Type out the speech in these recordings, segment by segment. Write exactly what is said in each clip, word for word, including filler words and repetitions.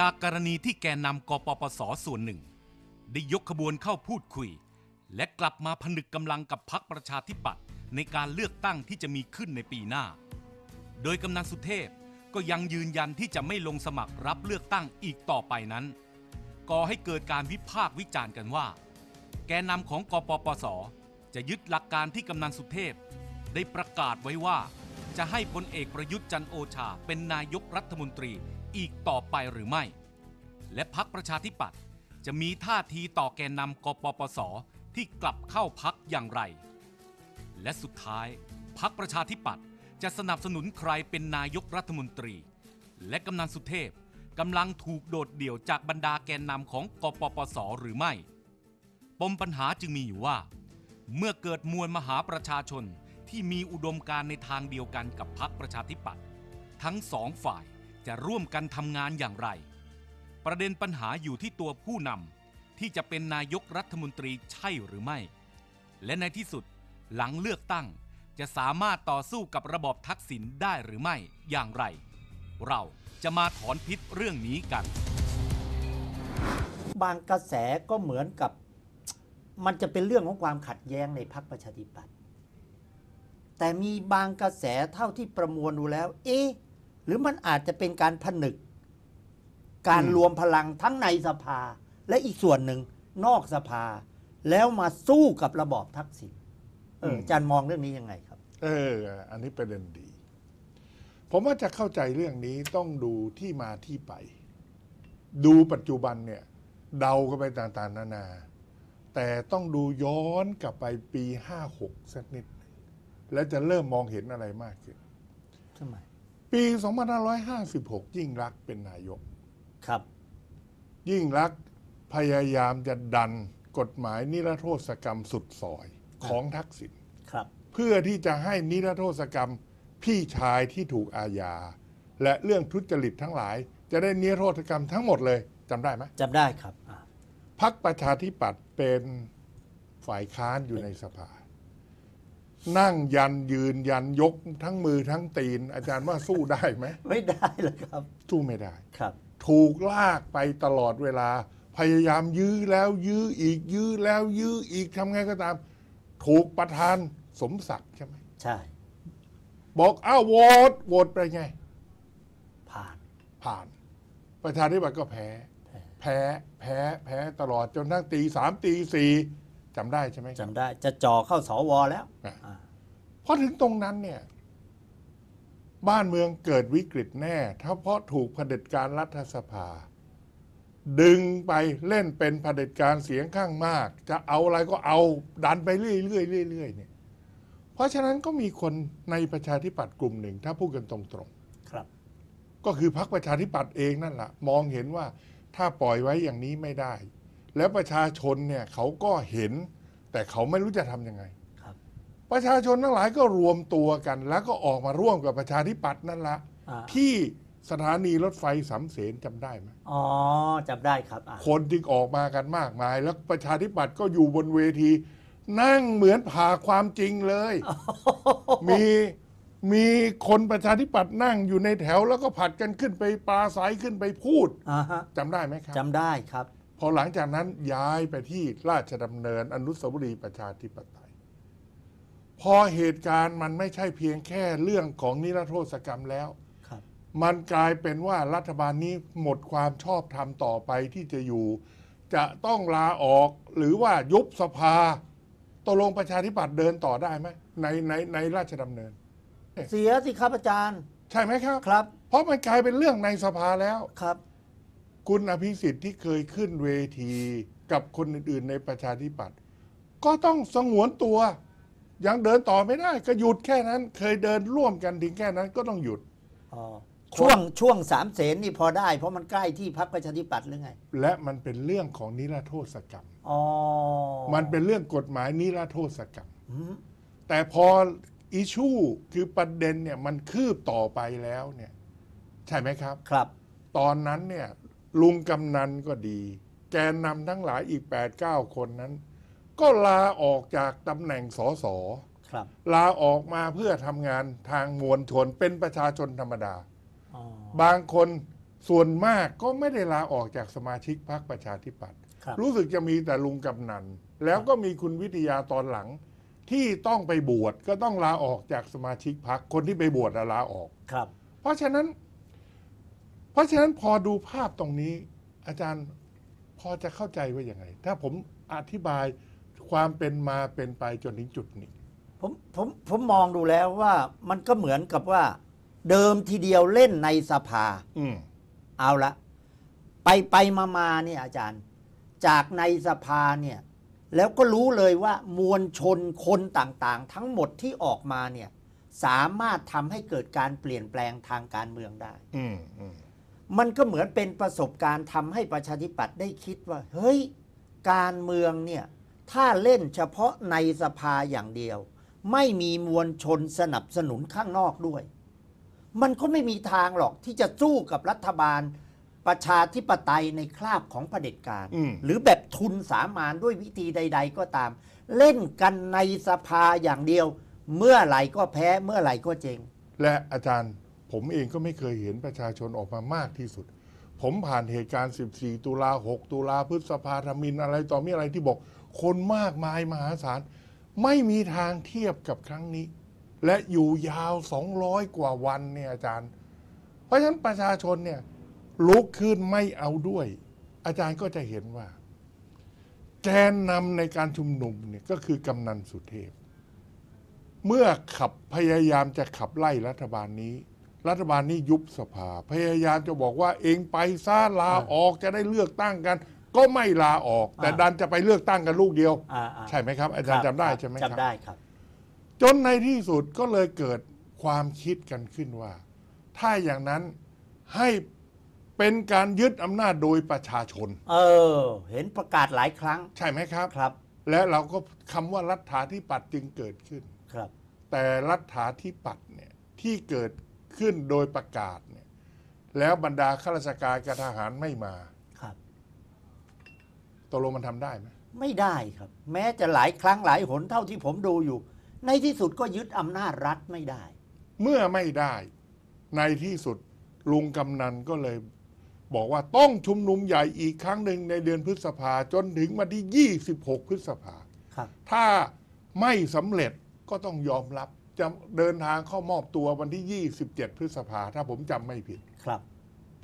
จากกรณีที่แกนนำกปปส.ส่วนหนึ่งได้ยกขบวนเข้าพูดคุยและกลับมาผนึกกำลังกับพรรคประชาธิปัตย์ในการเลือกตั้งที่จะมีขึ้นในปีหน้าโดยกำนันสุเทพก็ยังยืนยันที่จะไม่ลงสมัครรับเลือกตั้งอีกต่อไปนั้นก่อให้เกิดการวิพากษ์วิจารณ์กันว่าแกนนำของกปปส.จะยึดหลักการที่กำนันสุเทพได้ประกาศไว้ว่าจะให้พลเอกประยุทธ์จันทร์โอชาเป็นนายกรัฐมนตรีอีกต่อไปหรือไม่และพรรคประชาธิปัตย์จะมีท่าทีต่อแกนนำกปปส.ที่กลับเข้าพรรคอย่างไรและสุดท้ายพรรคประชาธิปัตย์จะสนับสนุนใครเป็นนายกรัฐมนตรีและกำนันสุเทพกำลังถูกโดดเดี่ยวจากบรรดาแกนนำของกปปส.หรือไม่ปมปัญหาจึงมีอยู่ว่าเมื่อเกิดมวลมหาประชาชนที่มีอุดมการณ์ในทางเดียวกันกับพรรคประชาธิปัตย์ทั้งสองฝ่ายจะร่วมกันทำงานอย่างไรประเด็นปัญหาอยู่ที่ตัวผู้นำที่จะเป็นนายกรัฐมนตรีใช่หรือไม่และในที่สุดหลังเลือกตั้งจะสามารถต่อสู้กับระบอบทักษิณได้หรือไม่อย่างไรเราจะมาถอนพิษเรื่องนี้กันบางกระแสก็เหมือนกับมันจะเป็นเรื่องของความขัดแย้งในพรรคประชาธิปัตย์แต่มีบางกระแสเท่าที่ประมวลดูแล้วเอ๊ะหรือมันอาจจะเป็นการผนึกการรวมพลังทั้งในสภาและอีกส่วนหนึ่งนอกสภาแล้วมาสู้กับระบอบทักษิณเอออาจารย์มองเรื่องนี้ยังไงครับเอออันนี้ประเด็นดีผมว่าจะเข้าใจเรื่องนี้ต้องดูที่มาที่ไปดูปัจจุบันเนี่ยเดากันไปต่างๆนานาแต่ต้องดูย้อนกลับไปปีห้าหกสักนิดแล้วจะเริ่มมองเห็นอะไรมากขึ้นทำไมปีสองพันห้าร้อยห้าสิบหกยิ่งรักเป็นนายกครับยิ่งรักพยายามจะดันกฎหมายนิรโทษกรรมสุดซอยของทักษิณเพื่อที่จะให้นิรโทษกรรมพี่ชายที่ถูกอาญาและเรื่องทุจริตทั้งหลายจะได้นิรโทษกรรมทั้งหมดเลยจำได้ไหมจำได้ครับพรรคประชาธิปัตย์เป็นฝ่ายค้านอยู่ในสภานั่งยันยืนยันยกทั้งมือทั้งตีนอาจารย์ว่าสู้ได้ไหมไม่ได้เลยครับสู้ไม่ได้ครับถูกลากไปตลอดเวลาพยายามยื้อแล้วยื้ออีกยื้อแล้วยื้ออีกทำไงก็ตามถูกประธานสมศักดิ์ใช่ไหมใช่บอกอ้าวโหวตโหวตไปไงผ่านผ่านประชาธิปัตย์ก็แพ้แพ้แพ้แพ้ตลอดจนทั้งตีสามตีสี่จำได้ใช่ไหมจำได้จะจ่อเข้าสวแล้วเพราะถึงตรงนั้นเนี่ยบ้านเมืองเกิดวิกฤตแน่ถ้าเพราะถูกเผด็จการรัฐสภาดึงไปเล่นเป็นเผด็จการเสียงข้างมากจะเอาอะไรก็เอาดันไปเรื่อยเรื่อยเรื่อยเนี่ยเพราะฉะนั้นก็มีคนในประชาธิปัตย์กลุ่มหนึ่งถ้าพูดกันตรงๆครับก็คือพรรคประชาธิปัตย์เองนั่นแหละมองเห็นว่าถ้าปล่อยไว้อย่างนี้ไม่ได้แล้วประชาชนเนี่ยเขาก็เห็นแต่เขาไม่รู้จะทำยังไงครับประชาชนทั้งหลายก็รวมตัวกันแล้วก็ออกมาร่วมกับประชาธิปัตย์นั่นละที่สถานีรถไฟสำเสนจำได้ไหมอ๋อจำได้ครับคนจึงออกมากันมากมายแล้วประชาธิปัตย์ก็อยู่บนเวทีนั่งเหมือนผ่าความจริงเลยมีมีคนประชาธิปัตย์นั่งอยู่ในแถวแล้วก็ผัดกันขึ้นไปปราศัยขึ้นไปพูดจำได้ไหมครับจำได้ครับพอหลังจากนั้นย้ายไปที่ราชดำเนินอนุสาวรีย์ประชาธิปไตยพอเหตุการณ์มันไม่ใช่เพียงแค่เรื่องของนิรโทษกรรมแล้วมันกลายเป็นว่ารัฐบาลนี้หมดความชอบธรรมต่อไปที่จะอยู่จะต้องลาออกหรือว่ายุบสภาตกลงประชาธิปัตย์เดินต่อได้ไหมในในในราชดำเนินเสียสิครับอาจารย์ใช่ไหมครับครับเพราะมันกลายเป็นเรื่องในสภาแล้วครับคุณอภิสิทธิ์ที่เคยขึ้นเวทีกับคนอื่นๆในประชาธิปัตย์ก็ต้องสงวนตัวยังเดินต่อไม่ได้ก็หยุดแค่นั้นเคยเดินร่วมกันถึงแค่นั้นก็ต้องหยุดอ๋อช่วงช่วงสามเสนนี่พอได้เพราะมันใกล้ที่พรรคประชาธิปัตย์หรือไงและมันเป็นเรื่องของนิรโทษกรรมอ๋อมันเป็นเรื่องกฎหมายนิรโทษกรรมแต่พออิชูคือประเด็นเนี่ยมันคืบต่อไปแล้วเนี่ยใช่ไหมครับครับตอนนั้นเนี่ยลุงกำนันก็ดีแกนนำทั้งหลายอีก แปดเก้า คนนั้นก็ลาออกจากตำแหน่งสสครับลาออกมาเพื่อทำงานทางมวลชนเป็นประชาชนธรรมดาบางคน ส่วนมากก็ไม่ได้ลาออกจากสมาชิกพรรคประชาธิปัตย์รู้สึกจะมีแต่ลุงกำนันแล้วก็มีคุณวิทยาตอนหลังที่ต้องไปบวชก็ต้องลาออกจากสมาชิกพรรคคนที่ไปบวชลาออกครับเพราะฉะนั้นเพราะฉะนั้นพอดูภาพตรงนี้อาจารย์พอจะเข้าใจว่าอย่างไรถ้าผมอธิบายความเป็นมาเป็นไปจนถึงจุดนี้ผมผมผมมองดูแล้วว่ามันก็เหมือนกับว่าเดิมทีเดียวเล่นในสภาอืมเอาละไปไปมามาเนี่ยอาจารย์จากในสภาเนี่ยแล้วก็รู้เลยว่ามวลชนคนต่างๆทั้งหมดที่ออกมาเนี่ยสามารถทำให้เกิดการเปลี่ยนแปลงทางการเมืองได้อืมอืมมันก็เหมือนเป็นประสบการณ์ทำให้ประชาธิปัตย์ได้คิดว่าเฮ้ยการเมืองเนี่ยถ้าเล่นเฉพาะในสภาอย่างเดียวไม่มีมวลชนสนับสนุนข้างนอกด้วยมันก็ไม่มีทางหรอกที่จะสู้กับรัฐบาลประชาธิปไตยในคราบของเผด็จการหรือแบบทุนสามานด้วยวิธีใดๆก็ตามเล่นกันในสภาอย่างเดียวเมื่อไหร่ก็แพ้เมื่อไหร่ก็เจ๊งและอาจารย์ผมเองก็ไม่เคยเห็นประชาชนออกมามากที่สุดผมผ่านเหตุการณ์สิบสี่ตุลาหกตุลาพฤษภาธมิฬอะไรต่อมีอะไรที่บอกคนมากมายมหาศาลไม่มีทางเทียบกับครั้งนี้และอยู่ยาวสองร้อยกว่าวันเนี่ยอาจารย์เพราะฉะนั้นประชาชนเนี่ยลุกขึ้นไม่เอาด้วยอาจารย์ก็จะเห็นว่าแกนนำในการชุมนุมเนี่ยก็คือกำนันสุเทพเมื่อขับพยายามจะขับไล่รัฐบาลนี้รัฐบาลนี้ยุบสภาพยายามจะบอกว่าเองไปซะลาออกจะได้เลือกตั้งกันก็ไม่ลาออกแต่ดันจะไปเลือกตั้งกันลูกเดียวใช่ไหมครับอาจารย์จำได้ใช่ไหมครับจำได้ครับจนในที่สุดก็เลยเกิดความคิดกันขึ้นว่าถ้าอย่างนั้นให้เป็นการยึดอำนาจโดยประชาชนเออเห็นประกาศหลายครั้งใช่ไหมครับครับและเราก็คำว่ารัฐาธิปัตย์จึงเกิดขึ้นครับแต่รัฐาธิปัตย์เนี่ยที่เกิดขึ้นโดยประกาศเนี่ยแล้วบรรดาข้าราชการกับทหารไม่มาครับตกลงมันทำได้ไหมไม่ได้ครับแม้จะหลายครั้งหลายหนเท่าที่ผมดูอยู่ในที่สุดก็ยึดอำนาจรัฐไม่ได้เมื่อไม่ได้ในที่สุดลุงกำนันก็เลยบอกว่าต้องชุมนุมใหญ่อีกครั้งหนึ่งในเดือนพฤษภาจนถึงวันที่ยี่สิบหกพฤษภาถ้าไม่สำเร็จก็ต้องยอมรับจะเดินทางเข้ามอบตัววันที่ยี่สิบเจ็ดพฤษภาถ้าผมจำไม่ผิดครับ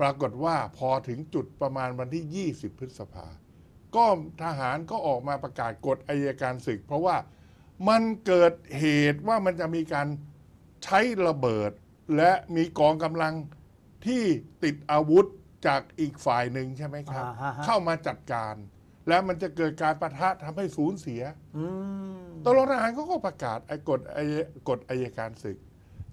ปรากฏว่าพอถึงจุดประมาณวันที่ยี่สิบพฤษภาก็ทหารก็ออกมาประกาศกฎอัยการศึกเพราะว่ามันเกิดเหตุว่ามันจะมีการใช้ระเบิดและมีกองกำลังที่ติดอาวุธจากอีกฝ่ายหนึ่งใช่ไหมครับเข้ามาจัดการและมันจะเกิดการปะทะทำให้สูญเสียตลอดทหารเขาก็ประกาศไอ้กฎไอ้กฎอัยการศึก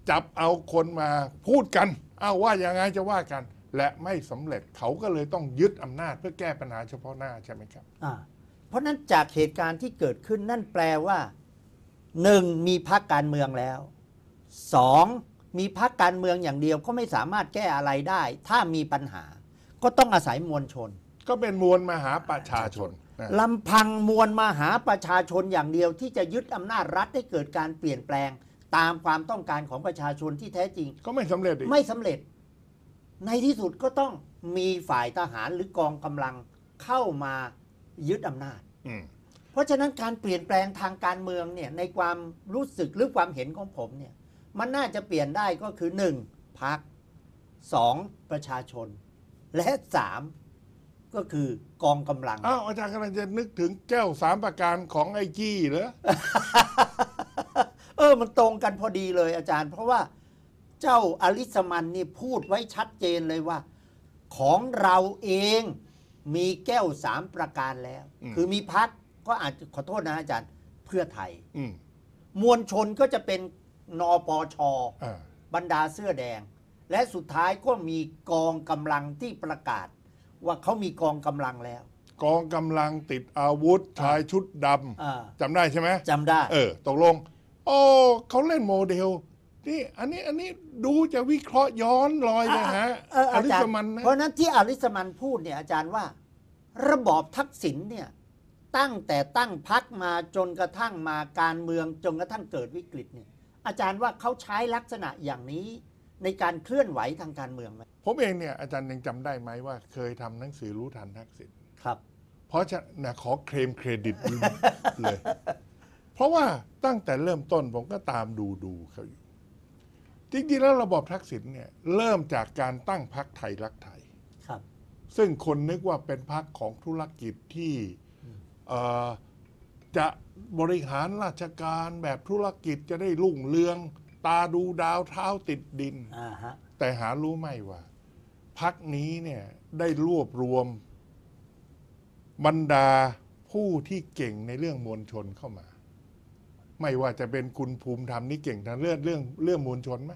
จับเอาคนมาพูดกันเอาว่าอย่างไรจะว่ากันและไม่สำเร็จเขาก็เลยต้องยึดอำนาจเพื่อแก้ปัญหาเฉพาะหน้าใช่ไหมครับเพราะนั้นจากเหตุการณ์ที่เกิดขึ้นนั่นแปลว่าหนึ่งมีพรรคการเมืองแล้วสองมีพรรคการเมืองอย่างเดียวก็ไม่สามารถแก้อะไรได้ถ้ามีปัญหาก็ต้องอาศัยมวลชนก็เป็นมวลมหาประชาชนลำพังมวลมหาประชาชนอย่างเดียวที่จะยึดอำนาจรัฐให้เกิดการเปลี่ยนแปลงตามความต้องการของประชาชนที่แท้จริงก็ไม่สำเร็จไม่สำเร็จในที่สุดก็ต้องมีฝ่ายทหารหรือกองกำลังเข้ามายึดอำนาจเพราะฉะนั้นการเปลี่ยนแปลงทางการเมืองเนี่ยในความรู้สึกหรือความเห็นของผมเนี่ยมันน่าจะเปลี่ยนได้ก็คือหนึ่งพรรคสองประชาชนและสามก็คือกองกำลังอ้าวอาจารย์กำลังจะนึกถึงแก้วสามประการของไอ้กี้เหรอ เออมันตรงกันพอดีเลยอาจารย์เพราะว่าเจ้าอลิสมันนี่พูดไว้ชัดเจนเลยว่าของเราเองมีแก้วสามประการแล้วคือมีพรรคก็อาจจะขอโทษนะอาจารย์เพื่อไทยมวลชนก็จะเป็นนปช.บรรดาเสื้อแดงและสุดท้ายก็มีกองกำลังที่ประกาศว่าเขามีกองกำลังแล้วกองกำลังติดอาวุธชายชุดดำจำได้ใช่ไหมจำได้เออตกลงโอ้เขาเล่นโมเดลนี่อันนี้อันนี้ดูจะวิเคราะห์ย้อนรอยนะฮะอลิสมันนะเพราะนั้นที่อลิสมันพูดเนี่ยอาจารย์ว่าระบอบทักษิณเนี่ยตั้งแต่ตั้งพรรคมาจนกระทั่งมาการเมืองจนกระทั่งเกิดวิกฤตเนี่ยอาจารย์ว่าเขาใช้ลักษณะอย่างนี้ ในการเคลื่อนไหวทางการเมืองไหมผมเองเนี่ยอาจารย์ยังจำได้ไหมว่าเคยทำหนังสือรู้ทันทักษิณครับเพราะจะนะขอเคลมเครดิตเลยเพราะว่าตั้งแต่เริ่มต้นผมก็ตามดูดูเขาอยู่จริงๆแล้วระบอบทักษิณเนี่ยเริ่มจากการตั้งพรรคไทยรักไทยครับซึ่งคนนึกว่าเป็นพรรคของธุรกิจที่จะบริหารราชการแบบธุรกิจจะได้รุ่งเรืองตาดูดาวเท้าติดดินแต่หารู้ไหมว่าพรรคนี้เนี่ยได้รวบรวมบรรดาผู้ที่เก่งในเรื่องมวลชนเข้ามาไม่ว่าจะเป็นคุณภูมิธรรมนี่เก่งทางเรื่องเรื่องเรื่องมวลชนไหม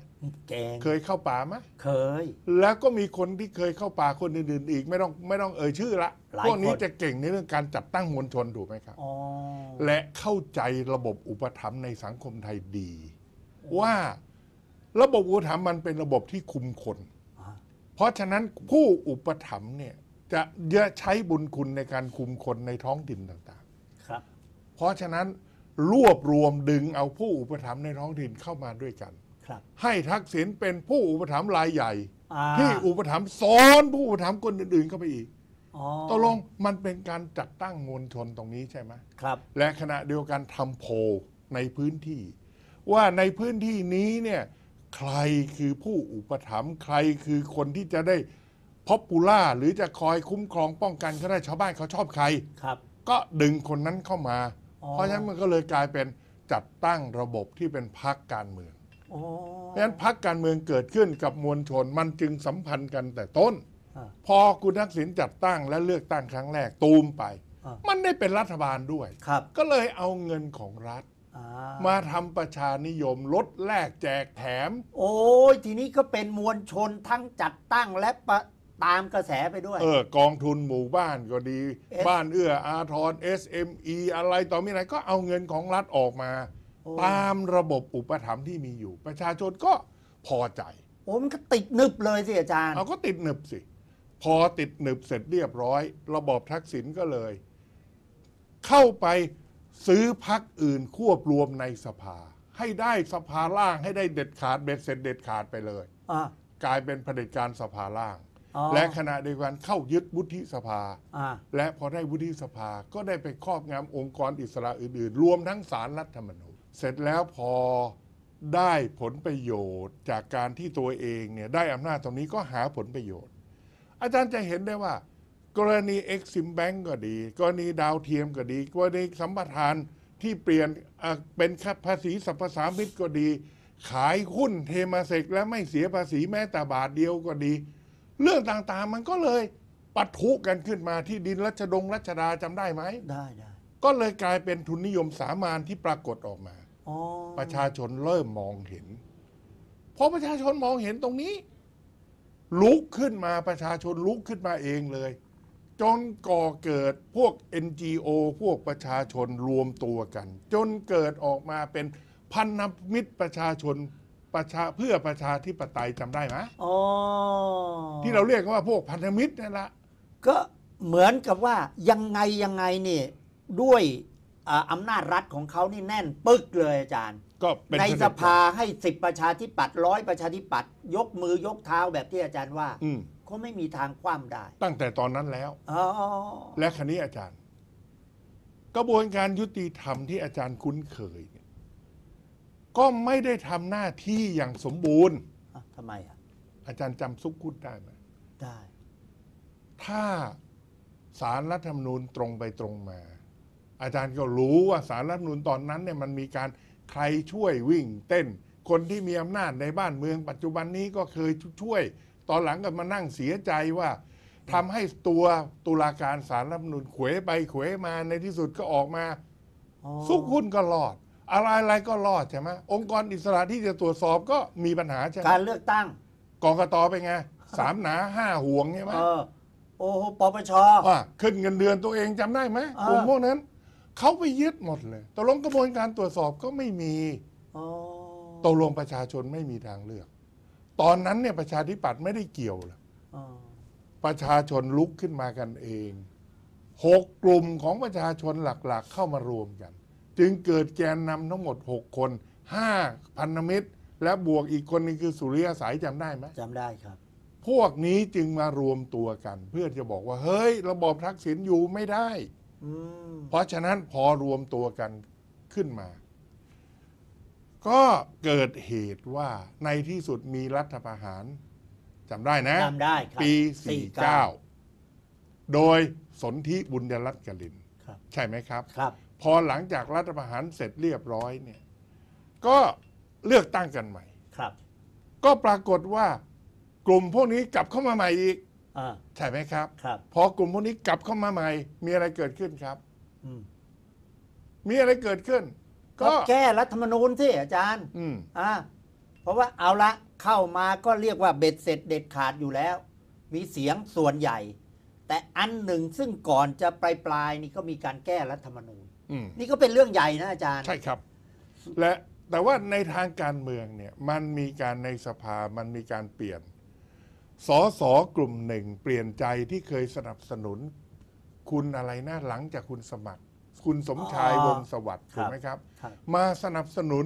เก่งเคยเข้าป่าไหมเคยแล้วก็มีคนที่เคยเข้าป่าคนอื่นๆอีกไม่ต้องไม่ต้องเอ่ยชื่อละพวกนี้จะเก่งในเรื่องการจัดตั้งมวลชนถูกไหมครับและเข้าใจระบบอุปถัมภ์ในสังคมไทยดีว่าระบบอุปถัมภ์มันเป็นระบบที่คุมคนเพราะฉะนั้นผู้อุปถัมภ์เนี่ยจะเยอะใช้บุญคุณในการคุมคนในท้องถิ่นต่างๆครับเพราะฉะนั้นรวบรวมดึงเอาผู้อุปถัมภ์ในท้องถิ่นเข้ามาด้วยกันครับให้ทักษิณเป็นผู้อุปถัมภ์รายใหญ่ที่อุปถัมภ์ซ้อนผู้อุปถัมภ์คนอื่นๆเข้าไปอีกตกลงมันเป็นการจัดตั้งมวลชนตรงนี้ใช่ไหมครับและขณะเดียวกันทำโพลในพื้นที่ว่าในพื้นที่นี้เนี่ยใครคือผู้อุปถัมภ์ใครคือคนที่จะได้พ็อปปูล่าหรือจะคอยคุ้มครองป้องกันเขาได้ชาวบ้านเขาชอบใครครับก็ดึงคนนั้นเข้ามาเพราะฉะนั้นมันก็เลยกลายเป็นจัดตั้งระบบที่เป็นพรรคการเมืองเพราะฉะนั้นพรรคการเมืองเกิดขึ้นกับมวลชนมันจึงสัมพันธ์กันแต่ต้นพอคุณทักษิณจัดตั้งและเลือกตั้งครั้งแรกตูมไปมันได้เป็นรัฐบาลด้วยก็เลยเอาเงินของรัฐมาทำประชานิยมลดแลกแจกแถมโอ้ยทีนี้ก็เป็นมวลชนทั้งจัดตั้งและตามกระแสไปด้วยเออกองทุนหมู่บ้านก็ดีบ้านเอื้ออาทร เอส เอ็ม อี อะไรต่อมีอะไรก็เอาเงินของรัฐออกมาตามระบบอุปถัมภ์ที่มีอยู่ประชาชนก็พอใจโอ้มันก็ติดหนึบเลยสิอาจารย์เอาก็ติดหนึบสิพอติดหนึบเสร็จเรียบร้อยระบอบทักษิณก็เลยเข้าไปซื้อพรรคอื่นควบรวมในสภาให้ได้สภาล่างให้ได้เด็ดขาดเบ็ดเสร็จเด็ดขาดไปเลยกลายเป็นเผด็จการสภาล่างและขณะเดียวกันเข้ายึดวุฒิสภาและพอได้วุฒิสภาก็ได้ไปครอบงำองค์กรอิสระอื่นๆรวมทั้งศาลรัฐธรรมนูญเสร็จแล้วพอได้ผลประโยชน์จากการที่ตัวเองเนี่ยได้อำนาจตรงนี้ก็หาผลประโยชน์อาจารย์จะเห็นได้ว่ากรณี Exim Bank ก็ดีกรณีดาวเทียมก็ดีกรณีสัมปทานที่เปลี่ยนเป็นค่าภาษีสรรพสามิตก็ดีขายหุ้นเทมาเซกและไม่เสียภาษีแม้แต่บาทเดียวก็ดีเรื่องต่างๆมันก็เลยปะทุกันขึ้นมาที่ดินรัชดงรัชดาจำได้ไหมได้ได้ก็เลยกลายเป็นทุนนิยมสามานที่ปรากฏออกมาประชาชนเริ่มมองเห็นพอประชาชนมองเห็นตรงนี้ลุกขึ้นมาประชาชนลุกขึ้นมาเองเลยจนก่อเกิดพวก เอ็น จี โอ พวกประชาชนรวมตัวกันจนเกิดออกมาเป็นพันธมิตรประชาชนประชาเพื่อประชาธิปไตยจำได้ไหมที่เราเรียกว่าพวกพันธมิตรนั่นแหละก็เหมือนกับว่ายังไงยังไงนี่ด้วยอำนาจรัฐของเขานี่แน่นปึกเลยอาจารย์ในสภาให้สิบประชาธิปัตย์ร้อยประชาธิปัตย์ยกมือยกเท้าแบบที่อาจารย์ว่าก็ไม่มีทางคว่ำได้ตั้งแต่ตอนนั้นแล้วและคราวนี้อาจารย์กระบวนการยุติธรรมที่อาจารย์คุ้นเคยก็ไม่ได้ทำหน้าที่อย่างสมบูรณ์ทำไมอ่ะอาจารย์จำซุกคุดได้ไหมได้ถ้าศาลรัฐธรรมนูญตรงไปตรงมาอาจารย์ก็รู้ว่าศาลรัฐธรรมนูญตอนนั้นเนี่ยมันมีการใครช่วยวิ่งเต้นคนที่มีอำนาจในบ้านเมืองปัจจุบันนี้ก็เคยช่วยตอนหลังก็มานั่งเสียใจว่าทำให้ตัวตุลาการศาลรัฐธรรมนูญเขวไปเขวมาในที่สุดก็ออกมาซุกคุดก็รอดอะไรๆก็รอดใช่ไหมองค์กรอิสระที่จะตรวจสอบก็มีปัญหาใช่ไหมการเลือกตั้งกกตเป็นไงสามหนาห้าห่วงใช่ไหมโอ้โหปปชขึ้นเงินเดือนตัวเองจำได้ไหมกลุ่มพวกนั้นเขาไปยึดหมดเลยตกลงกระบวนการตรวจสอบก็ไม่มีตกลงประชาชนไม่มีทางเลือกตอนนั้นเนี่ยประชาธิปัตย์ไม่ได้เกี่ยวเลยประชาชนลุกขึ้นมากันเองหกกลุ่มของประชาชนหลักๆเข้ามารวมกันจึงเกิดแกนนำทั้งหมดหกคนห้าพันธมิตร และบวกอีกคนนึงคือสุริยสายจำได้ไหมจำได้ครับพวกนี้จึงมารวมตัวกันเพื่อจะบอกว่าเฮ้ยระบอบทักษิณอยู่ไม่ได้เพราะฉะนั้นพอรวมตัวกันขึ้นมาก็เกิดเหตุว่าในที่สุดมีรัฐประหารจำได้นะจำได้ครับปีสี่สิบเก้าโดยสนธิบุญยรัตน์กลินใช่ไหมครับครับพอหลังจากรัฐประหารเสร็จเรียบร้อยเนี่ยก็เลือกตั้งกันใหม่ครับก็ปรากฏว่ากลุ่มพวกนี้กลับเข้ามาใหม่อีกใช่ไหมครับครับพอกลุ่มพวกนี้กลับเข้ามาใหม่มีอะไรเกิดขึ้นครับมีอะไรเกิดขึ้นก็แก้รัฐธรรมนูญสิอาจารย์อ่าเพราะว่าเอาละเข้ามาก็เรียกว่าเบ็ดเสร็จเด็ดขาดอยู่แล้วมีเสียงส่วนใหญ่แต่อันหนึ่งซึ่งก่อนจะปลายปลายนี่ก็มีการแก้รัฐธรรมนูญนี่ก็เป็นเรื่องใหญ่นะอาจารย์ใช่ครับและแต่ว่าในทางการเมืองเนี่ยมันมีการในสภามันมีการเปลี่ยนสสกลุ่มหนึ่งเปลี่ยนใจที่เคยสนับสนุนคุณอะไรนะหลังจากคุณสมัครคุณสมชายวงศ์สวัสดิ์ถูกไหมครับมาสนับสนุน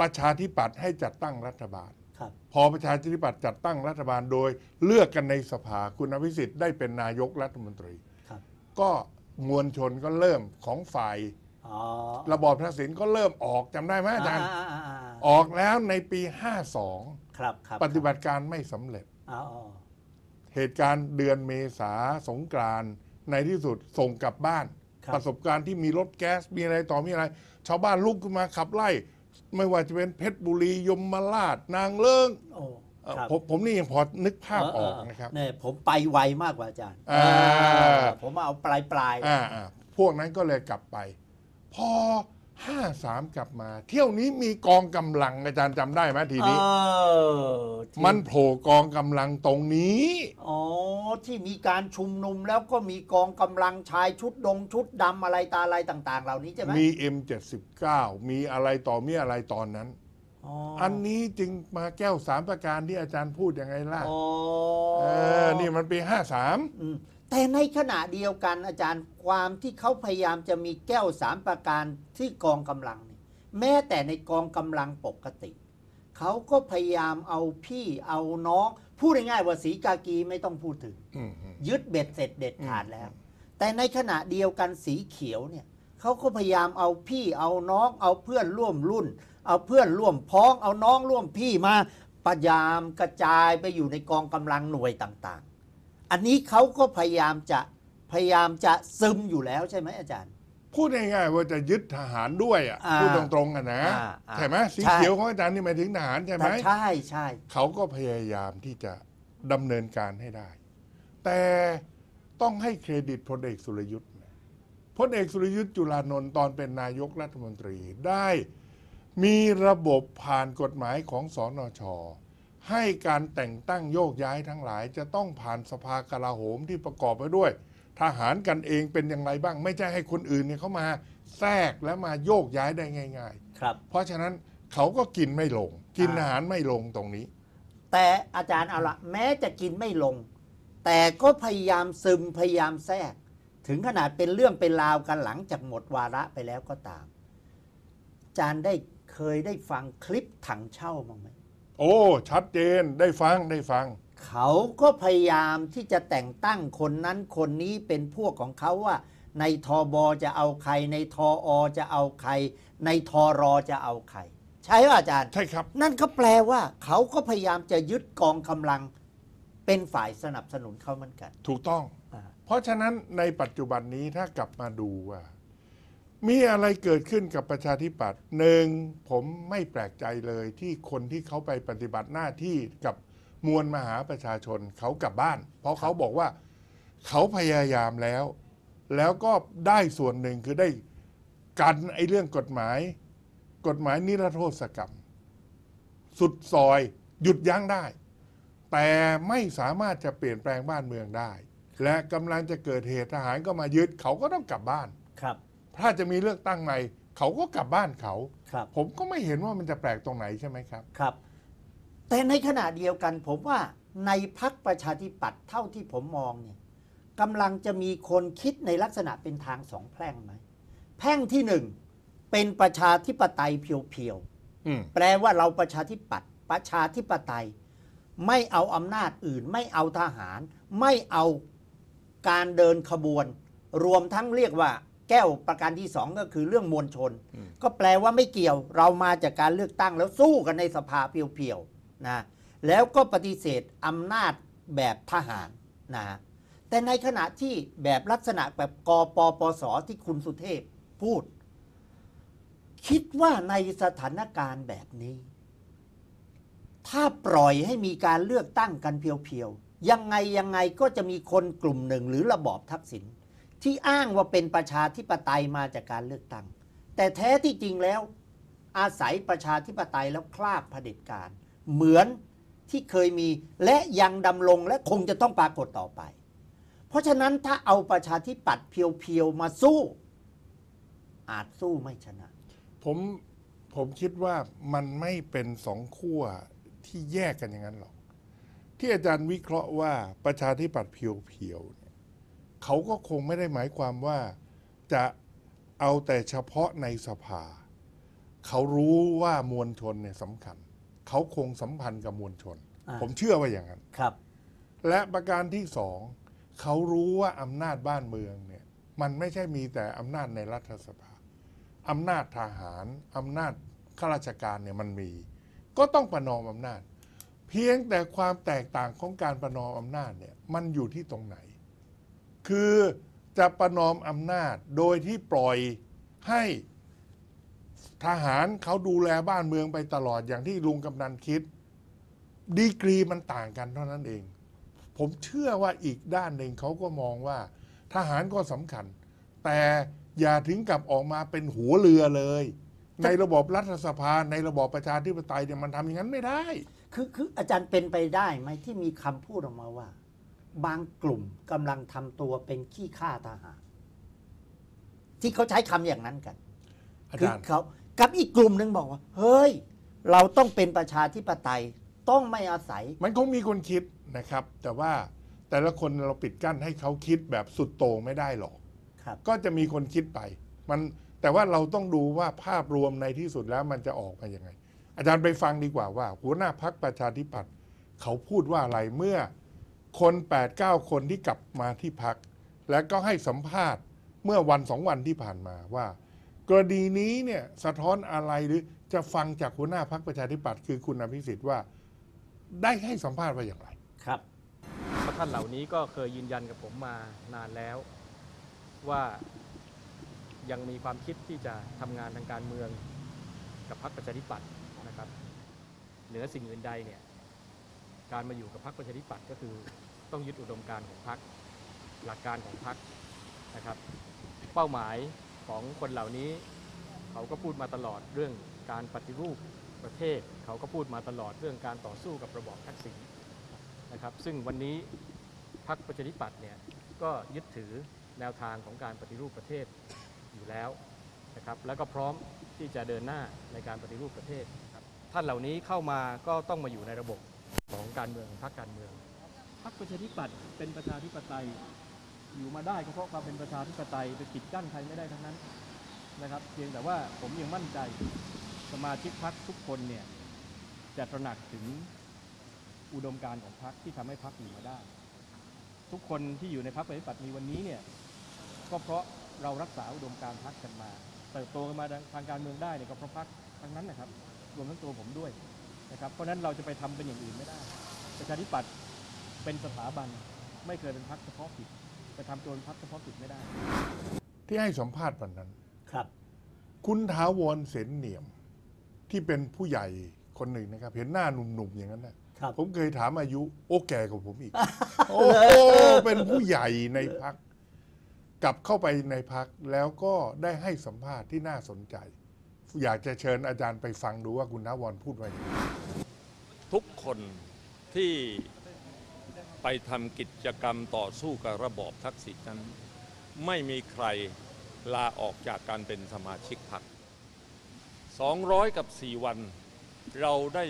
ประชาธิปัตย์ให้จัดตั้งรัฐบาลพอประชาธิปัตย์จัดตั้งรัฐบาลโดยเลือกกันในสภาคุณอภิสิทธิ์ได้เป็นนายกรัฐมนตรีก็มวลชนก็เริ่มของฝ่ายระบอบทักษิณก็เริ่มออกจำได้ไหมอาจารย์ออกแล้วในปีห้าสองปฏิบัติการไม่สำเร็จเหตุการณ์เดือนเมษาสงกรานต์ในที่สุดส่งกลับบ้านประสบการณ์ที่มีรถแก๊สมีอะไรต่อมีอะไรชาวบ้านลุกขึ้นมาขับไล่ไม่ว่าจะเป็นเพชรบุรียมราชนางเลิ้งผมผมนี่ยังพอนึกภาพออกนะครับเนี่ยผมไปไวมากกว่าอาจารย์ผมมาเอาปลายปลายพวกนั้นก็เลยกลับไปพอห้าสามกลับมาเที่ยวนี้มีกองกำลังอาจารย์จำได้ไหมทีนี้มันโผล่กองกำลังตรงนี้อ๋อที่มีการชุมนุมแล้วก็มีกองกำลังชายชุดดงชุดดำอะไรตาอะไรต่างๆเหล่านี้ใช่ไหมมี เอ็ม เจ็ดสิบเก้า มีอะไรต่อมีอะไรตอนนั้น อ, อันนี้จึงมาแก้วสามประการที่อาจารย์พูดยังไงล่ะเออนี่มันปีห้าสามแต่ในขณะเดียวกันอาจารย์ความที่เขาพยายามจะมีแก้วสามประการที่กองกำลังนี่แม้แต่ในกองกำลังปกติเขาก็พยายามเอาพี่เอาน้องพูดง่ายๆว่าสีกากีไม่ต้องพูดถึงยึดเบ็ดเสร็จเด็ดขาดแล้วแต่ในขณะเดียวกันสีเขียวเนี่ยเขาก็พยายามเอาพี่เอาน้องเอาเพื่อนร่วมรุ่นเอาเพื่อนร่วมพ้องเอาน้องร่วมพี่มาพยายามกระจายไปอยู่ในกองกำลังหน่วยต่างๆอันนี้เขาก็พยายามจะพยายามจะซึมอยู่แล้วใช่ไหมอาจารย์พูดง่ายๆว่าจะยึดทหารด้วยอ่ะพูดตรงๆกันนะใช่ไหมสีเขียวของอาจารย์นี่หมายถึงทหารใช่ไหมใช่ใช่เขาก็พยายามที่จะดำเนินการให้ได้แต่ต้องให้เครดิตพลเอกสุรยุทธ์พลเอกสุรยุทธ์จุลานนท์ตอนเป็นนายกรัฐมนตรีได้มีระบบผ่านกฎหมายของสนช.ให้การแต่งตั้งโยกย้ายทั้งหลายจะต้องผ่านสภากลาโหมที่ประกอบไปด้วยทหารกันเองเป็นอย่างไรบ้างไม่ใช่ให้คนอื่นเนี่ยเขามาแทรกและมาโยกย้ายได้ง่ายๆครับเพราะฉะนั้นเขาก็กินไม่ลงกินอาหารไม่ลงตรงนี้แต่อาจารย์เอาละแม้จะกินไม่ลงแต่ก็พยายามซึมพยายามแทรกถึงขนาดเป็นเรื่องเป็นราวกันหลังจากหมดวาระไปแล้วก็ตามอาจารย์ได้เคยได้ฟังคลิปถังเช่ามั้งไหมโอ้ชัดเจนได้ฟังได้ฟังเขาก็พยายามที่จะแต่งตั้งคนนั้นคนนี้เป็นพวกของเขาว่าในทบจะเอาใครในทอจะเอาใครในทรจะเอาใครใช่ไหมอาจารย์ใช่ครับนั่นก็แปลว่าเขาก็พยายามจะยึดกองกำลังเป็นฝ่ายสนับสนุนเขาเหมือนกันถูกต้องเพราะฉะนั้นในปัจจุบันนี้ถ้ากลับมาดูว่ามีอะไรเกิดขึ้นกับประชาธิปัตย์หนึ่งผมไม่แปลกใจเลยที่คนที่เขาไปปฏิบัติหน้าที่กับมวลมหาประชาชนเขากลับบ้านเพราะเขาบอกว่าเขาพยายามแล้วแล้วก็ได้ส่วนหนึ่งคือได้กันไอ้เรื่องกฎหมายกฎหมายนิรโทษกรรมสุดซอยหยุดยั้งได้แต่ไม่สามารถจะเปลี่ยนแปลงบ้านเมืองได้และกำลังจะเกิดเหตุทหารก็มายึดเขาก็ต้องกลับบ้านครับถ้าจะมีเลือกตั้งใหม่เขาก็กลับบ้านเขาผมก็ไม่เห็นว่ามันจะแปลกตรงไหนใช่ไหมครับครับแต่ในขณะเดียวกันผมว่าในพรรคประชาธิปัตย์เท่าที่ผมมองเนี่ยกำลังจะมีคนคิดในลักษณะเป็นทางสองแพร่งไหมแพร่งที่หนึ่งเป็นประชาธิปไตยเพียว แปลว่าเราประชาธิปัตย์ประชาธิปไตยไม่เอาอำนาจอื่นไม่เอาทหารไม่เอาการเดินขบวนรวมทั้งเรียกว่าแก้วประการที่สองก็คือเรื่องมวลชนก็แปลว่าไม่เกี่ยวเรามาจากการเลือกตั้งแล้วสู้กันในสภาเพียวๆนะแล้วก็ปฏิเสธอำนาจแบบทหารนะแต่ในขณะที่แบบลักษณะแบบกปปส.ที่คุณสุเทพพูดคิดว่าในสถานการณ์แบบนี้ถ้าปล่อยให้มีการเลือกตั้งกันเพียวๆยังไงยังไงก็จะมีคนกลุ่มหนึ่งหรือระบอบทักษิณที่อ้างว่าเป็นประชาธิปไตยมาจากการเลือกตั้งแต่แท้ที่จริงแล้วอาศัยประชาธิปไตยแล้วคลาบเผด็จการเหมือนที่เคยมีและยังดำรงและคงจะต้องปรากฏต่อไปเพราะฉะนั้นถ้าเอาประชาธิปัตย์เพียวๆมาสู้อาจสู้ไม่ชนะผมผมคิดว่ามันไม่เป็นสองขั้วที่แยกกันอย่างนั้นหรอกที่อาจารย์วิเคราะห์ว่าประชาธิปัตย์เพียวๆเขาก็คงไม่ได้หมายความว่าจะเอาแต่เฉพาะในสภาเขารู้ว่ามวลชนเนี่ยสำคัญเขาคงสัมพันธ์กับมวลชนผมเชื่อว่าอย่างนั้นครับและประการที่สองเขารู้ว่าอำนาจบ้านเมืองเนี่ยมันไม่ใช่มีแต่อำนาจในรัฐสภาอำนาจทหารอำนาจข้าราชการเนี่ยมันมีก็ต้องประนอมอำนาจเพียงแต่ความแตกต่างของการประนอมอำนาจเนี่ยมันอยู่ที่ตรงไหนคือจะประนอมอำนาจโดยที่ปล่อยให้ทหารเขาดูแลบ้านเมืองไปตลอดอย่างที่ลุงกำนันคิดดีกรีมันต่างกันเท่านั้นเองผมเชื่อว่าอีกด้านหนึ่งเขาก็มองว่าทหารก็สำคัญแต่อย่าถึงกับออกมาเป็นหัวเรือเลยในระบบรัฐสภาในระบบประชาธิปไตยเนี่ยมันทำอย่างนั้นไม่ได้คือคืออาจารย์เป็นไปได้ไหมที่มีคำพูดออกมาว่าบางกลุ่มกำลังทำตัวเป็นขี้ข้าทหารที่เขาใช้คำอย่างนั้นกันคือเขากับอีกกลุ่มหนึ่งบอกว่าเฮ้ยเราต้องเป็นประชาธิปไตยต้องไม่อาศัยมันคงมีคนคิดนะครับแต่ว่าแต่ละคนเราปิดกั้นให้เขาคิดแบบสุดโต่งไม่ได้หรอกก็จะมีคนคิดไปมันแต่ว่าเราต้องดูว่าภาพรวมในที่สุดแล้วมันจะออกมาอย่างไงอาจารย์ไปฟังดีกว่าว่าหัวหน้าพรรคประชาธิปัตย์เขาพูดว่าอะไรเมื่อคนแปดเก้าคนที่กลับมาที่พักและก็ให้สัมภาษณ์เมื่อวันสองวันที่ผ่านมาว่ากรณีนี้เนี่ยสะท้อนอะไรหรือจะฟังจากหัวหน้าพรรคประชาธิปัตย์คือคุณอภิสิทธิ์ว่าได้ให้สัมภาษณ์ว่าอย่างไรครับท่านเหล่านี้ก็เคยยืนยันกับผมมานานแล้วว่ายังมีความคิดที่จะทำงานทางการเมืองกับพรรคประชาธิปัตย์นะครับเหนือสิ่งอื่นใดเนี่ยการมาอยู่กับพรรคประชาธิปัตย์ก็คือต้องยึดอุดมการณ์ของพรรคหลักการของพรรคนะครับเป้าหมายของคนเหล่านี้เขาก็พูดมาตลอดเรื่องการปฏิรูปประเทศเขาก็พูดมาตลอดเรื่องการต่อสู้กับระบอบทักษิณนะครับซึ่งวันนี้พรรคประชาธิปัตย์เนี่ยก็ยึดถือแนวทางของการปฏิรูปประเทศอยู่แล้วนะครับแล้วก็พร้อมที่จะเดินหน้าในการปฏิรูปประเทศครับท่านเหล่านี้เข้ามาก็ต้องมาอยู่ในระบบของการเมืองพรรคการเมืองพรรคประชาธิปัตย์เป็นประชาธิปไตยอยู่มาได้ก็เพราะความเป็นประชาธิปไตยไปปิดกั้นใครไม่ได้ทั้งนั้นนะครับเพียงแต่ว่าผมยังมั่นใจสมาชิกพรรคทุกคนเนี่ยจะตระหนักถึงอุดมการณ์ของพรรคที่ทำให้พรรคอยู่มาได้ทุกคนที่อยู่ในพรรคประชาธิปัตย์มีวันนี้เนี่ยก็เพราะเรารักษาอุดมการณ์พรรคกันมาเติบโตกันมาทางการเมืองได้เนี่ยก็เพราะพรรคทั้งนั้นนะครับรวมทั้งตัวผมด้วยนะครับเพราะนั้นเราจะไปทำเป็นอย่างอื่นไม่ได้ประชาธิปัตย์เป็นสถาบันไม่เคยเป็นพรรคเฉพาะกิจจะทำตัวเป็นพรรคเฉพาะกิจไม่ได้ที่ให้สัมภาษณ์วันนั้นครับคุณถาวรเสนเหนี่ยมที่เป็นผู้ใหญ่คนหนึ่งนะครับเห็นหน้าหนุ่มๆอย่างนั้นนะผมเคยถามอายุโอ้แก่กว่าผมอีก โอ้โห เป็นผู้ใหญ่ในพรรคกลับเข้าไปในพรรคแล้วก็ได้ให้สัมภาษณ์ที่น่าสนใจอยากจะเชิญอาจารย์ไปฟังดูว่าคุณถาวรพูดว่าอย่างไรทุกคนที่ไปทำกิจกรรมต่อสู้กับระบอบทักษิณนั้นไม่มีใครลาออกจากการเป็นสมาชิกพรรคสองร้อยกับสี่วันเราได้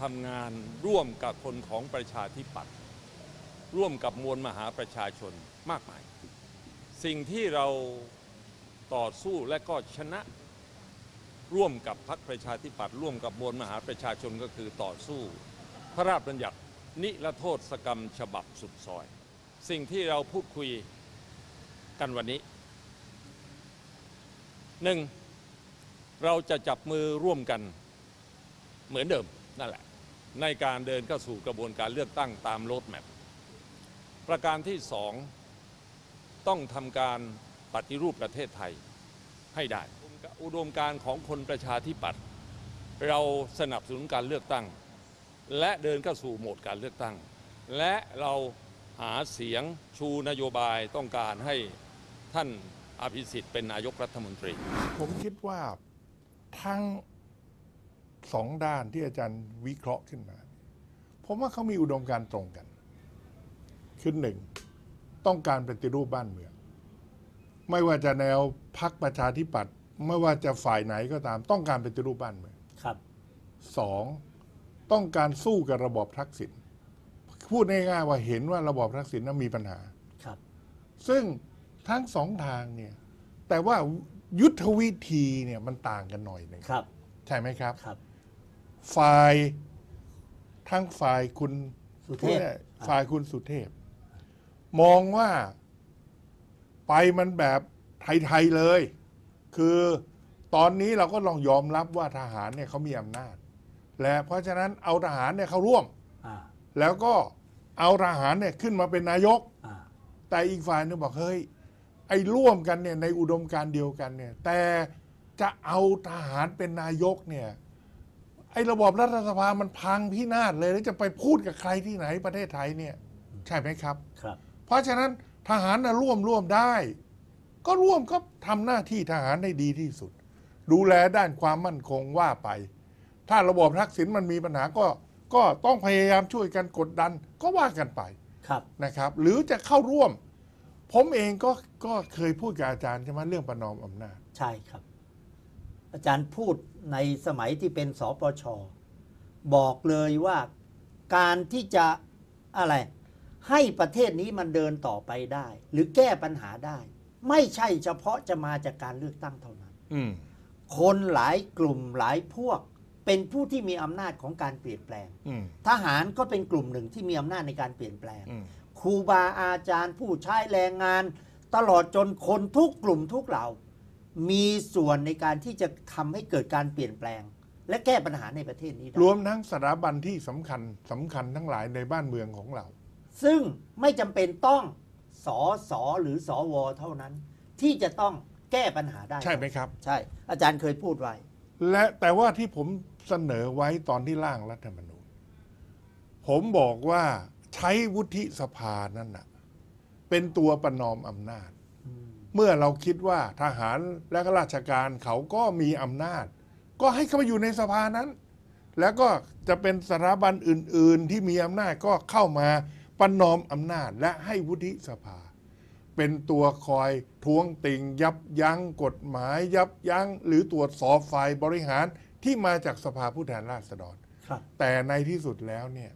ทำงานร่วมกับคนของประชาธิปัตย์ร่วมกับมวลมหาประชาชนมากมายสิ่งที่เราต่อสู้และก็ชนะ ร่วมกับพรรคประชาธิปัตย์ร่วมกับมวลมหาประชาชนก็คือต่อสู้พระราชบัญญัตินิรโทษกรรมฉบับสุดซอยสิ่งที่เราพูดคุยกันวันนี้หนึ่งเราจะจับมือร่วมกันเหมือนเดิมนั่นแหละในการเดินเข้าสู่กระบวนการเลือกตั้งตามโรดแมพประการที่สองต้องทำการปฏิรูปประเทศไทยให้ได้อุดมการณ์ของคนประชาธิปัตย์เราสนับสนุนการเลือกตั้งและเดินเข้าสู่โหมดการเลือกตั้งและเราหาเสียงชูนโยบายต้องการให้ท่านอภิสิทธิ์เป็นนายกรัฐมนตรีผมคิดว่าทั้งสองด้านที่อาจารย์วิเคราะห์ขึ้นมาผมว่าเขามีอุดมการณ์ตรงกันคือหนึ่งต้องการปฏิรูปบ้านเมืองไม่ว่าจะแนวพรรคประชาธิปัตย์ไม่ว่าจะฝ่ายไหนก็ตามต้องการปฏิรูปบ้านเมืองครับสองต้องการสู้กับระบอบทักษิณพูดง่ายๆว่าเห็นว่าระบอบทักษิณนั้นมีปัญหาครับซึ่งทั้งสองทางเนี่ยแต่ว่ายุทธวิธีเนี่ยมันต่างกันหน่อยหนึ่งครับใช่ไหมครับครับฝ่ายทั้งฝ่ายคุณสุเทพฝ่ายคุณสุเทพมองว่าไปมันแบบไทยๆเลยคือตอนนี้เราก็ลองยอมรับว่าทหารเนี่ยเขามีอำนาจและเพราะฉะนั้นเอาทหารเนี่ยเข้าร่วมแล้วก็เอาทหารเนี่ยขึ้นมาเป็นนายกแต่อีกฝ่ายนึงบอกเฮ้ยไอ้ร่วมกันเนี่ยในอุดมการเดียวกันเนี่ยแต่จะเอาทหารเป็นนายกเนี่ยไอ้ระบอบรัฐสภามันพังพินาศเลยแล้วจะไปพูดกับใครที่ไหนประเทศไทยเนี่ยใช่ไหมครับครับเพราะฉะนั้นทหารนะร่วมร่วมได้ก็ร่วมก็ทำหน้าที่ทหารได้ดีที่สุดดูแลด้านความมั่นคงว่าไปถ้าระบอบทักษิณมันมีปัญหาก็ก็ต้องพยายามช่วยกันกดดันก็ว่ากันไปนะครับหรือจะเข้าร่วมผมเองก็ก็เคยพูดกับอาจารย์ใช่ไหมเรื่องประนอมอำนาจใช่ครับอาจารย์พูดในสมัยที่เป็นสปช.บอกเลยว่าการที่จะอะไรให้ประเทศนี้มันเดินต่อไปได้หรือแก้ปัญหาได้ไม่ใช่เฉพาะจะมาจากการเลือกตั้งเท่านั้นคนหลายกลุ่มหลายพวกเป็นผู้ที่มีอำนาจของการเปลี่ยนแปลงทหารก็เป็นกลุ่มหนึ่งที่มีอำนาจในการเปลี่ยนแปลงครูบาอาจารย์ผู้ใช้แรงงานตลอดจนคนทุกกลุ่มทุกเหล่ามีส่วนในการที่จะทำให้เกิดการเปลี่ยนแปลงและแก้ปัญหาในประเทศนี้รวมทั้งสถาบันที่สำคัญสำคัญทั้งหลายในบ้านเมืองของเราซึ่งไม่จำเป็นต้องสสหรือสวเท่านั้นที่จะต้องแก้ปัญหาได้ใช่ไหมครับใช่อาจารย์เคยพูดไว้และแต่ว่าที่ผมเสนอไว้ตอนที่ร่างรัฐธรรมนูญผมบอกว่าใช้วุฒิสภานั่นนะเป็นตัวประนอมอำนาจเมื่อเราคิดว่าทหารและข้าราชการเขาก็มีอำนาจก็ให้เข้ามาอยู่ในสภานั้นแล้วก็จะเป็นสถาบันอื่นๆที่มีอำนาจก็เข้ามาประนอมอำนาจและให้วุฒิสภาเป็นตัวคอยท้วงติ่งยับยั้งกฎหมายยับยั้งหรือตรวจสอบฝ่ายบริหารที่มาจากสภาผู้แทนราษฎรแต่ในที่สุดแล้วเนี่ย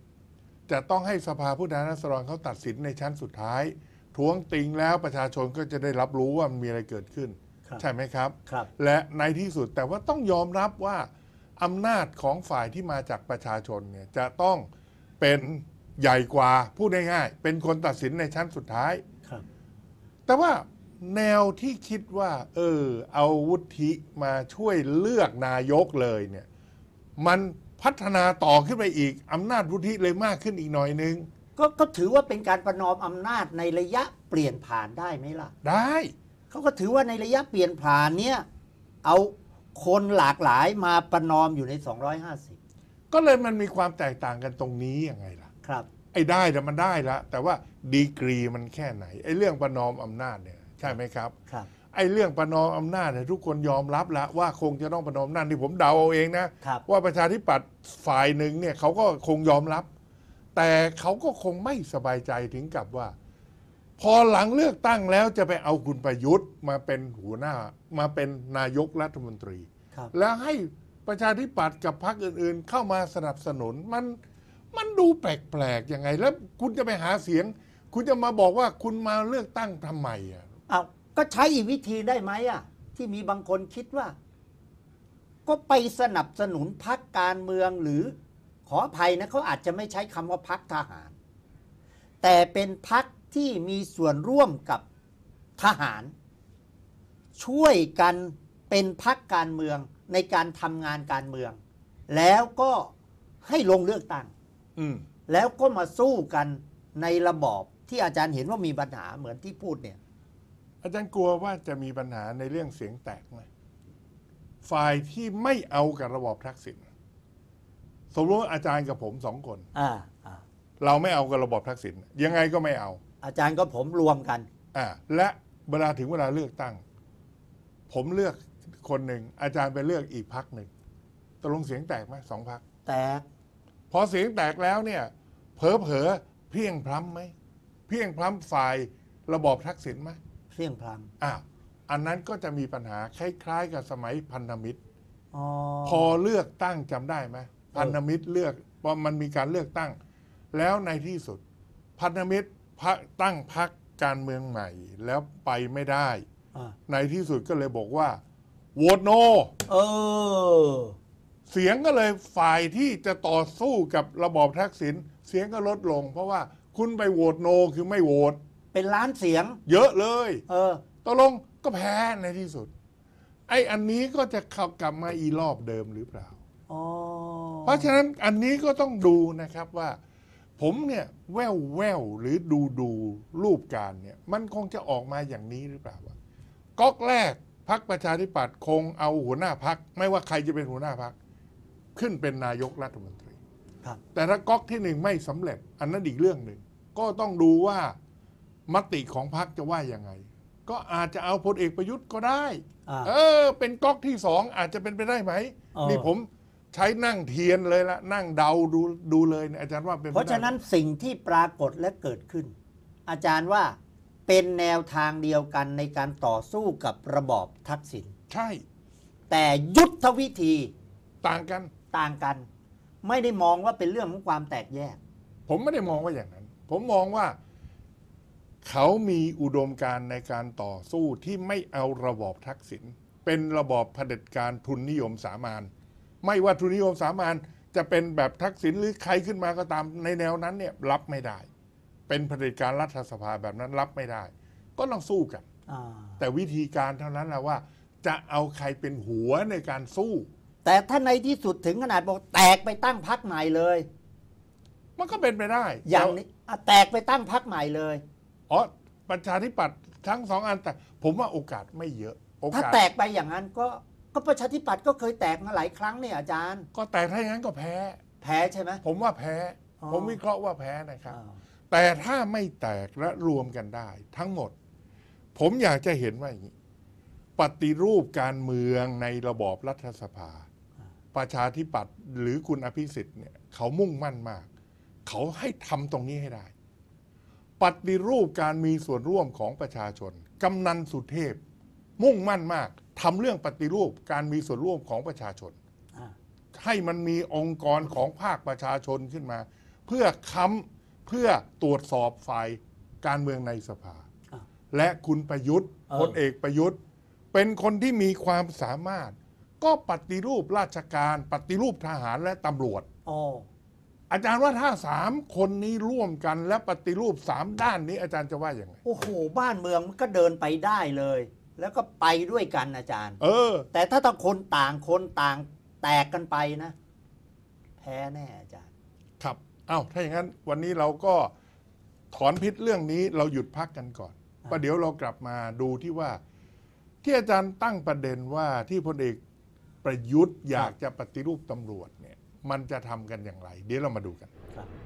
จะต้องให้สภาผู้แทนราษฎรเขาตัดสินในชั้นสุดท้ายท้วงติ่งแล้วประชาชนก็จะได้รับรู้ว่ามีอะไรเกิดขึ้นใช่ไหมครับและในที่สุดแต่ว่าต้องยอมรับว่าอำนาจของฝ่ายที่มาจากประชาชนเนี่ยจะต้องเป็นใหญ่กว่าพูดง่ายๆเป็นคนตัดสินในชั้นสุดท้ายแต่ว่าแนวที่คิดว่าเออเอาวุฒิมาช่วยเลือกนายกเลยเนี่ยมันพัฒนาต่อขึ้นไปอีกอำนาจวุฒิเลยมากขึ้นอีกหน่อยนึงก็ก็ถือว่าเป็นการประนอมอำนาจในระยะเปลี่ยนผ่านได้ไหมล่ะได้เขาก็ถือว่าในระยะเปลี่ยนผ่านเนี่ยเอาคนหลากหลายมาประนอมอยู่ในสองร้อยห้าสิบก็เลยมันมีความแตกต่างกันตรงนี้ยังไงล่ะครับไอ้ได้แต่มันได้ละแต่ว่าดีกรีมันแค่ไหนไอ้เรื่องประนอมอำนาจเนี่ยใช่ไหมครับครับไอ้เรื่องประนอมอำนาจเนี่ยทุกคนยอมรับละว่าคงจะต้องประนอมนั่นที่ผมเดาเอาเองนะว่าประชาธิปัตย์ฝ่ายหนึ่งเนี่ยเขาก็คงยอมรับแต่เขาก็คงไม่สบายใจถึงกับว่าพอหลังเลือกตั้งแล้วจะไปเอาคุณประยุทธ์มาเป็นหัวหน้ามาเป็นนายกรัฐมนตรีแล้วให้ประชาธิปัตย์กับพรรคอื่นๆเข้ามาสนับสนุนมันมันดูแปลกๆยังไงแล้วคุณจะไปหาเสียงคุณจะมาบอกว่าคุณมาเลือกตั้งทำไมอ่ะอ้าวก็ใช้อีกวิธีได้ไหมอ่ะที่มีบางคนคิดว่า ก็ไปสนับสนุนพรรคการเมืองหรือขออภัยนะเขาอาจจะไม่ใช้คำว่าพรรคทหารแต่เป็นพรรคที่มีส่วนร่วมกับทหารช่วยกันเป็นพรรคการเมืองในการทำงานการเมืองแล้วก็ให้ลงเลือกตั้งแล้วก็มาสู้กันในระบอบที่อาจารย์เห็นว่ามีปัญหาเหมือนที่พูดเนี่ยอาจารย์กลัวว่าจะมีปัญหาในเรื่องเสียงแตกไหมฝ่ายที่ไม่เอากับระบอบทักษิณสมมติอาจารย์กับผมสองคนเราไม่เอากับระบอบทักษิณยังไงก็ไม่เอาอาจารย์กับผมรวมกันอ่าและเวลาถึงเวลาเลือกตั้งผมเลือกคนหนึ่งอาจารย์ไปเลือกอีกพรรคหนึ่งตกลงเสียงแตกไหมสองพรรคแตกพอเสียงแตกแล้วเนี่ยเผลอๆเพียงพล้ำไหมเพียงพล้ำฝ่ายระบอบทักษิณไหมเพียงพล้ำอ่าอันนั้นก็จะมีปัญหาคล้ายๆกับสมัยพันธมิตรพอเลือกตั้งจำได้ไหมพันธมิตรเลือกพอมันมีการเลือกตั้งแล้วในที่สุดพันธมิตรตั้งพรรคการเมืองใหม่แล้วไปไม่ได้ในที่สุดก็เลยบอกว่าโหวตโนเออเสียงก็เลยฝ่ายที่จะต่อสู้กับระบอบทักษิณเสียงก็ลดลงเพราะว่าคุณไปโหวตโนคือไม่โหวตเป็นล้านเสียงเยอะเลยเออตกลงก็แพ้ในที่สุดไอ้อันนี้ก็จะขับกลับมาอีรอบเดิมหรือเปล่าเพราะฉะนั้นอันนี้ก็ต้องดูนะครับว่าผมเนี่ยแว่วแว่วหรือดูดูรูปการเนี่ยมันคงจะออกมาอย่างนี้หรือเปล่าก๊อกแรกพรรคประชาธิปัตย์คงเอาหัวหน้าพรรคไม่ว่าใครจะเป็นหัวหน้าพรรคขึ้นเป็นนายกรัฐมนตรีแต่ถ้าก๊อกที่หนึ่งไม่สำเร็จอันนั้นอีกเรื่องหนึ่งก็ต้องดูว่ามติของพรรคจะว่ายังไงก็อาจจะเอาพลเอกประยุทธ์ก็ได้เออเป็นก๊อกที่สองอาจจะเป็นไปได้ไหมนี่ผมใช้นั่งเทียนเลยละนั่งเดาดูดูเลยเนี่ยอาจารย์ว่าเป็นเพราะฉะนั้นสิ่งที่ปรากฏและเกิดขึ้นอาจารย์ว่าเป็นแนวทางเดียวกันในการต่อสู้กับระบอบทักษิณใช่แต่ยุทธวิธีต่างกันต่างกันไม่ได้มองว่าเป็นเรื่องของความแตกแยกผมไม่ได้มองว่าอย่างนั้นผมมองว่าเขามีอุดมการณ์ในการต่อสู้ที่ไม่เอาระบอบทักษิณเป็นระบอบเผด็จการทุนนิยมสามัญไม่ว่าทุนนิยมสามัญจะเป็นแบบทักษิณหรือใครขึ้นมาก็ตามในแนวนั้นเนี่ยรับไม่ได้เป็นเผด็จการรัฐสภาแบบนั้นรับไม่ได้ก็ต้องสู้กันแต่วิธีการเท่านั้นแหละว่าจะเอาใครเป็นหัวในการสู้แต่ถ้าในที่สุดถึงขนาดบอกแตกไปตั้งพรรคใหม่เลยมันก็เป็นไปได้อย่างนี้แตกไปตั้งพรรคใหม่เลยอ๋อประชาธิปัตย์ทั้งสองอันแต่ผมว่าโอกาสไม่เยอะถ้าแตกไปอย่างนั้นก็ก็ประชาธิปัตย์ก็เคยแตกมาหลายครั้งเนี่ยอาจารย์ก็แตกถ้าอย่างนั้นก็แพ้แพ้ใช่ไหมผมว่าแพ้ผมวิเคราะห์ว่าแพ้นะครับแต่ถ้าไม่แตกและรวมกันได้ทั้งหมดผมอยากจะเห็นว่าอย่างนี้ปฏิรูปการเมืองในระบอบรัฐสภาประชาธิปัตย์หรือคุณอภิสิทธิ์เนี่ยเขามุ่งมั่นมากเขาให้ทำตรงนี้ให้ได้ปฏิรูปการมีส่วนร่วมของประชาชนกำนันสุเทพมุ่งมั่นมากทำเรื่องปฏิรูปการมีส่วนร่วมของประชาชนให้มันมีองค์กรของภาคประชาชนขึ้นมาเพื่อค้ำเพื่อตรวจสอบฝ่ายการเมืองในสภาและคุณประยุทธ์พลเอกประยุทธ์เป็นคนที่มีความสามารถก็ปฏิรูปราชการปฏิรูปทหารและตำรวจอาจารย์ว่าถ้าสามคนนี้ร่วมกันและปฏิรูปสามด้านนี้อาจารย์จะว่าอย่างไรโอ้โหบ้านเมืองมันก็เดินไปได้เลยแล้วก็ไปด้วยกันอาจารย์เออแต่ถ้าต่างคนต่างคนต่างแตกกันไปนะแพ้แน่อาจารย์ครับเอ้าถ้าอย่างนั้นวันนี้เราก็ถอนพิษเรื่องนี้เราหยุดพักกันก่อนประเดี๋ยวเรากลับมาดูที่ว่าที่อาจารย์ตั้งประเด็นว่าที่พลเอกประยุทธ์อยากจะปฏิรูปตำรวจเนี่ยมันจะทำกันอย่างไรเดี๋ยวเรามาดูกันครับ